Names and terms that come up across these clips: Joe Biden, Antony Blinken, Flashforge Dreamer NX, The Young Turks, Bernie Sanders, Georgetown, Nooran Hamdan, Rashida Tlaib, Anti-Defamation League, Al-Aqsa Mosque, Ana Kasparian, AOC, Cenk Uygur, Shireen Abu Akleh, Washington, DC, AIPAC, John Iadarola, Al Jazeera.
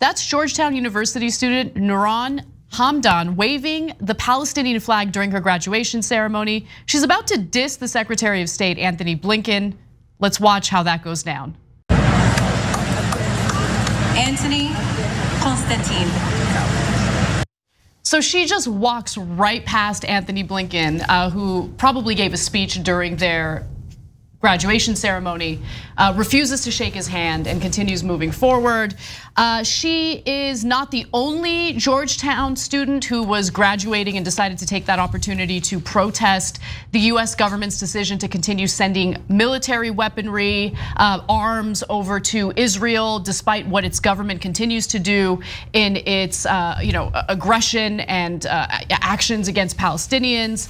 That's Georgetown University student Nooran Hamdan waving the Palestinian flag during her graduation ceremony. She's about to diss the Secretary of State, Antony Blinken. Let's watch how that goes down. Antony Constantine. So she just walks right past Antony Blinken, who probably gave a speech during their graduation ceremony, refuses to shake his hand and continues moving forward. She is not the only Georgetown student who was graduating and decided to take that opportunity to protest the US government's decision to continue sending military weaponry, arms over to Israel, despite what its government continues to do in its aggression and actions against Palestinians.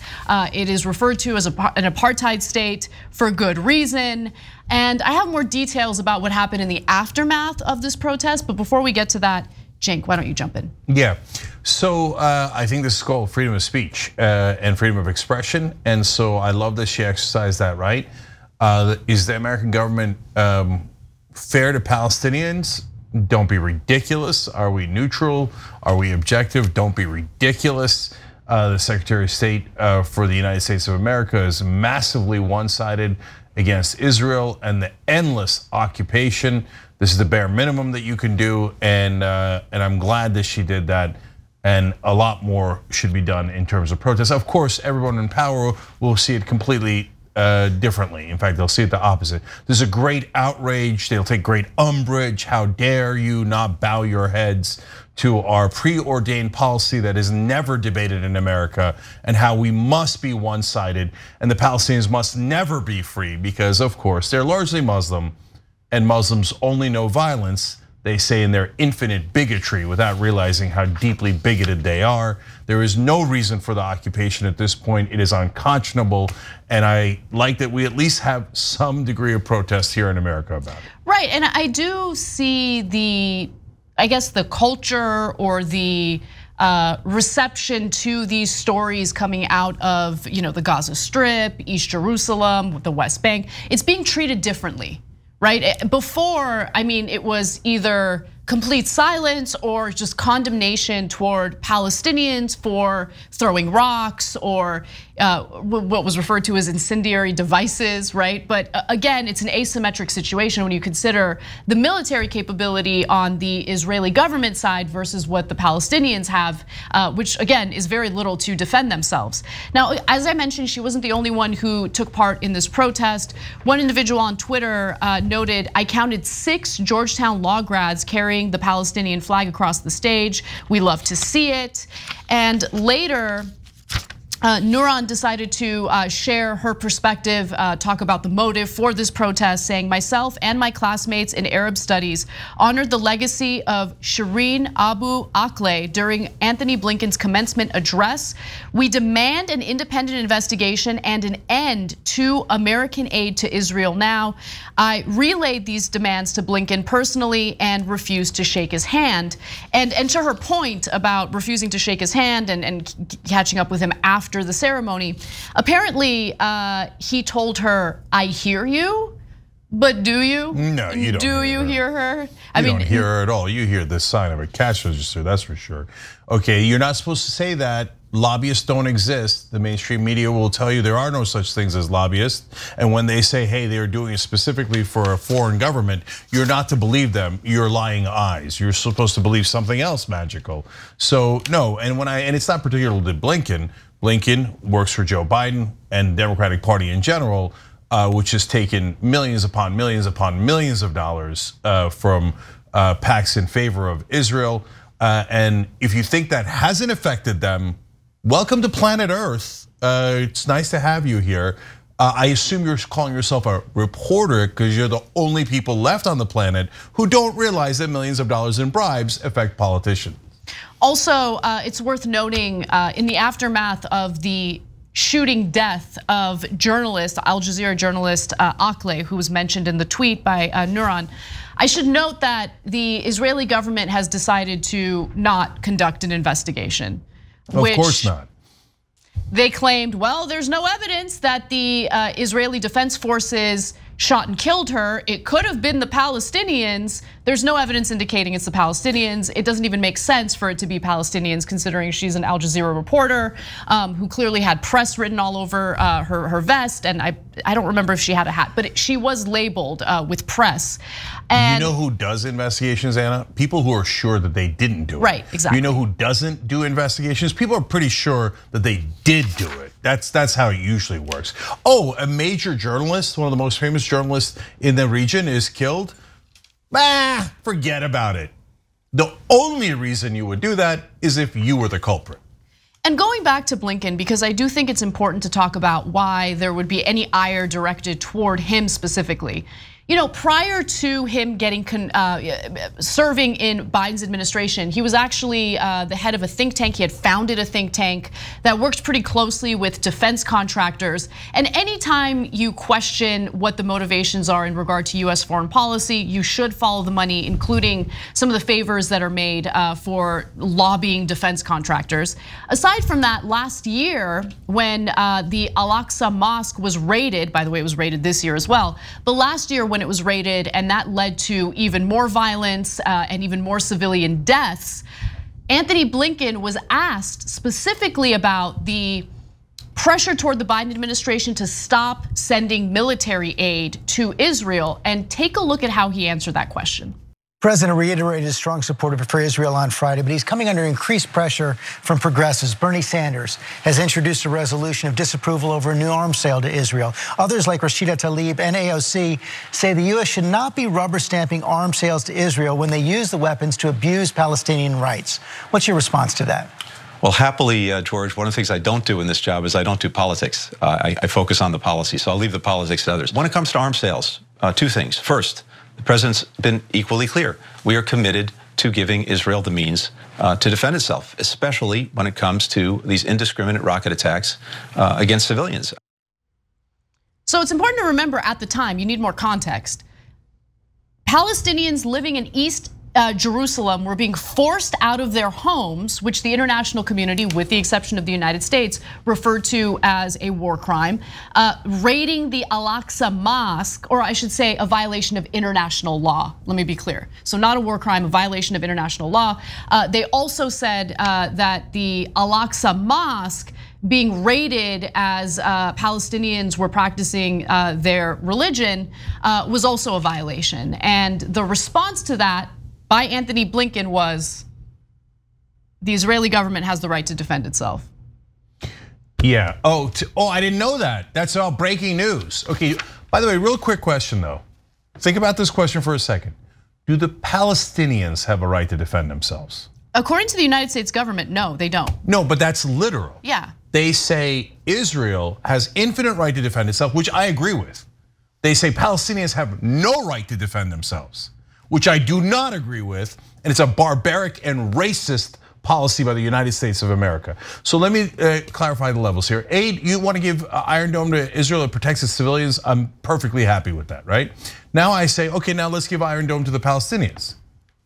It is referred to as an apartheid state for good reason. And I have more details about what happened in the aftermath of this protest. But before we get to that, Cenk, why don't you jump in? Yeah, so I think this is called freedom of speech and freedom of expression. And so I love that she exercised that right. Is the American government fair to Palestinians? Don't be ridiculous. Are we neutral? Are we objective? Don't be ridiculous. The Secretary of State for the United States of America is massively one-sided against Israel and the endless occupation. This is the bare minimum that you can do, and I'm glad that she did that. And a lot more should be done in terms of protests. Of course, everyone in power will see it completely differently. In fact, they'll see it the opposite. There's a great outrage. They'll take great umbrage. How dare you not bow your heads to our preordained policy that is never debated in America, and how we must be one-sided and the Palestinians must never be free because, of course, they're largely Muslim and Muslims only know violence, they say, in their infinite bigotry without realizing how deeply bigoted they are. There is no reason for the occupation at this point. It is unconscionable, and I like that we at least have some degree of protest here in America about it. Right, and I do see the culture or the reception to these stories coming out of the Gaza Strip, East Jerusalem, the West Bank. It's being treated differently, right? Before, I mean, it was either complete silence or just condemnation toward Palestinians for throwing rocks or what was referred to as incendiary devices, right? But again, it's an asymmetric situation when you consider the military capability on the Israeli government side versus what the Palestinians have, which again is very little to defend themselves. Now, as I mentioned, she wasn't the only one who took part in this protest. One individual on Twitter noted, "I counted 6 Georgetown law grads carrying the Palestinian flag across the stage. We love to see it." And later, Nooran decided to share her perspective, talk about the motive for this protest, saying, "Myself and my classmates in Arab studies honored the legacy of Shireen Abu Akleh during Antony Blinken's commencement address. We demand an independent investigation and an end to American aid to Israel now. I relayed these demands to Blinken personally and refused to shake his hand." And to her point about refusing to shake his hand and catching up with him after the ceremony, apparently he told her, "I hear you, but do you?" No, you don't. Do you hear her? I mean, you don't hear her at all. You hear the sign of a cash register, that's for sure. Okay, you're not supposed to say that. Lobbyists don't exist. The mainstream media will tell you there are no such things as lobbyists. And when they say, hey, they're doing it specifically for a foreign government, you're not to believe them. You're lying eyes. You're supposed to believe something else magical. So no, and it's not particular to Blinken. Blinken works for Joe Biden and the Democratic Party in general, which has taken millions upon millions upon millions of dollars from PACs in favor of Israel. And if you think that hasn't affected them, welcome to planet Earth. It's nice to have you here. I assume you're calling yourself a reporter because you're the only people left on the planet who don't realize that millions of dollars in bribes affect politicians. Also, it's worth noting in the aftermath of the shooting death of journalist, Al Jazeera journalist Akleh, who was mentioned in the tweet by Nooran, I should note that the Israeli government has decided to not conduct an investigation. Of course not. They claimed, well, there's no evidence that the Israeli Defense Forces shot and killed her. It could have been the Palestinians. There's no evidence indicating it's the Palestinians. It doesn't even make sense for it to be Palestinians, considering she's an Al Jazeera reporter who clearly had press written all over her vest. And I don't remember if she had a hat, but she was labeled with press. And you know who does investigations, Anna? People who are sure that they didn't do it. Right, exactly. You know who doesn't do investigations? People are pretty sure that they did do it. That's how it usually works. Oh, a major journalist, one of the most famous journalists in the region is killed. Forget about it. The only reason you would do that is if you were the culprit. And going back to Blinken, because I do think it's important to talk about why there would be any ire directed toward him specifically. You know, prior to him getting serving in Biden's administration, he was actually the head of a think tank. He had founded a think tank that worked pretty closely with defense contractors. And anytime you question what the motivations are in regard to US foreign policy, you should follow the money, including some of the favors that are made for lobbying defense contractors. Aside from that, last year when the Al-Aqsa Mosque was raided, by the way, it was raided this year as well, but last year when it was raided, and that led to even more violence and even more civilian deaths. Antony Blinken was asked specifically about the pressure toward the Biden administration to stop sending military aid to Israel, and take a look at how he answered that question. The president reiterated his strong support for Israel on Friday, but he's coming under increased pressure from progressives. Bernie Sanders has introduced a resolution of disapproval over a new arms sale to Israel. Others like Rashida Tlaib and AOC say the US should not be rubber stamping arms sales to Israel when they use the weapons to abuse Palestinian rights. What's your response to that? Well, happily, George, one of the things I don't do in this job is I don't do politics. I focus on the policy, so I'll leave the politics to others. When it comes to arms sales, two things. First, the president's been equally clear. We are committed to giving Israel the means to defend itself, especially when it comes to these indiscriminate rocket attacks against civilians. So it's important to remember at the time, you need more context. Palestinians living in East Jerusalem were being forced out of their homes, which the international community, with the exception of the United States, referred to as a war crime. Raiding the Al-Aqsa Mosque, or I should say a violation of international law. Let me be clear. So not a war crime, a violation of international law. They also said that the Al-Aqsa Mosque being raided as Palestinians were practicing their religion was also a violation. And the response to that by Antony Blinken was, the Israeli government has the right to defend itself. Yeah, oh, I didn't know that. That's all breaking news. Okay, by the way, real quick question though. Think about this question for a second. Do the Palestinians have a right to defend themselves? According to the United States government, no, they don't. No, but that's literal. Yeah. They say Israel has infinite right to defend itself, which I agree with. They say Palestinians have no right to defend themselves, which I do not agree with, and it's a barbaric and racist policy by the United States of America. So let me clarify the levels here. Aid, you want to give Iron Dome to Israel that protects its civilians. I'm perfectly happy with that, right? Now I say, okay, now let's give Iron Dome to the Palestinians.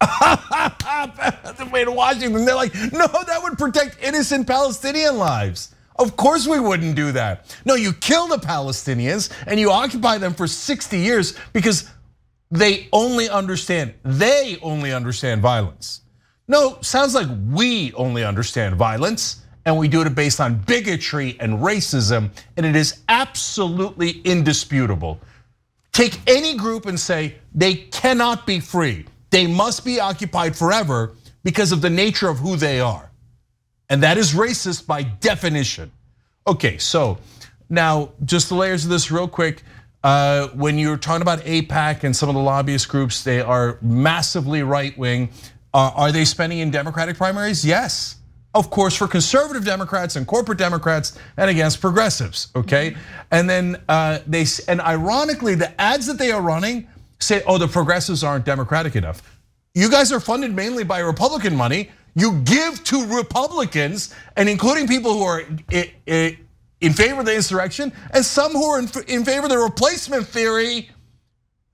The way to Washington, they're like, no, that would protect innocent Palestinian lives. Of course we wouldn't do that. No, you kill the Palestinians and you occupy them for 60 years because they only understand violence. No, sounds like we only understand violence, and we do it based on bigotry and racism, and it is absolutely indisputable. Take any group and say they cannot be free. They must be occupied forever because of the nature of who they are. And that is racist by definition. Okay, so now just the layers of this real quick. When you're talking about AIPAC and some of the lobbyist groups, they are massively right-wing. Are they spending in Democratic primaries? Yes, of course, for conservative Democrats and corporate Democrats and against progressives, okay? And then ironically, the ads that they are running say, oh, the progressives aren't Democratic enough. You guys are funded mainly by Republican money. You give to Republicans, and including people who are in favor of the insurrection, and some who are in favor of the replacement theory.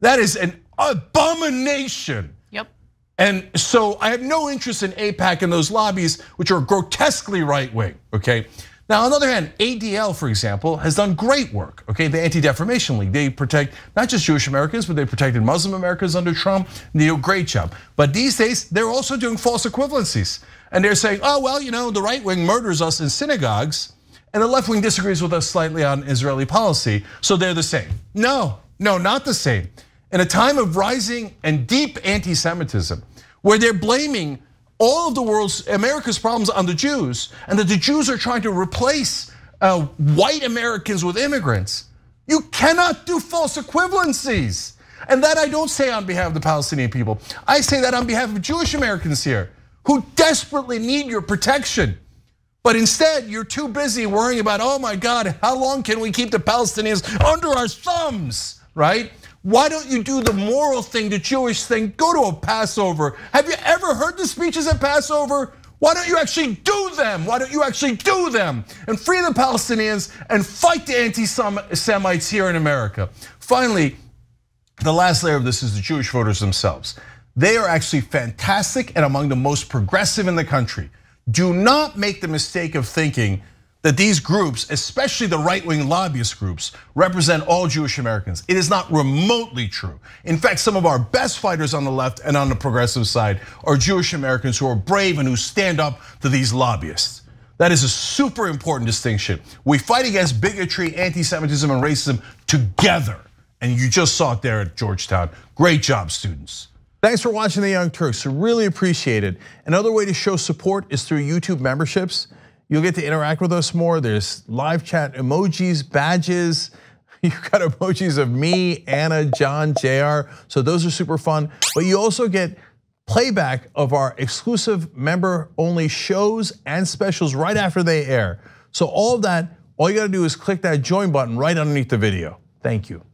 That is an abomination. Yep. And so I have no interest in AIPAC and those lobbies, which are grotesquely right-wing, okay? Now, on the other hand, ADL, for example, has done great work, okay? The Anti-Defamation League, they protect not just Jewish Americans, but they protected Muslim Americans under Trump. They do a great job. But these days, they're also doing false equivalencies. And they're saying, oh, well, you know, the right wing murders us in synagogues, and the left wing disagrees with us slightly on Israeli policy, so they're the same. No, no, not the same. In a time of rising and deep anti-Semitism, where they're blaming all of the world's, America's problems on the Jews, and that the Jews are trying to replace white Americans with immigrants. You cannot do false equivalencies. And that I don't say on behalf of the Palestinian people. I say that on behalf of Jewish Americans here who desperately need your protection. But instead, you're too busy worrying about, oh my God, how long can we keep the Palestinians under our thumbs, right? Why don't you do the moral thing, the Jewish thing? Go to a Passover. Have you ever heard the speeches at Passover? Why don't you actually do them? Why don't you actually do them? And free the Palestinians and fight the anti-Semites here in America. Finally, the last layer of this is the Jewish voters themselves. They are actually fantastic and among the most progressive in the country. Do not make the mistake of thinking that these groups, especially the right-wing lobbyist groups, represent all Jewish Americans. It is not remotely true. In fact, some of our best fighters on the left and on the progressive side are Jewish Americans who are brave and who stand up to these lobbyists. That is a super important distinction. We fight against bigotry, anti-Semitism, and racism together. And you just saw it there at Georgetown. Great job, students. Thanks for watching The Young Turks, really appreciate it. Another way to show support is through YouTube memberships. You'll get to interact with us more. There's live chat, emojis, badges. You've got emojis of me, Anna, John, JR. So those are super fun. But you also get playback of our exclusive member only shows and specials right after they air. So all of that, all you gotta do is click that join button right underneath the video. Thank you.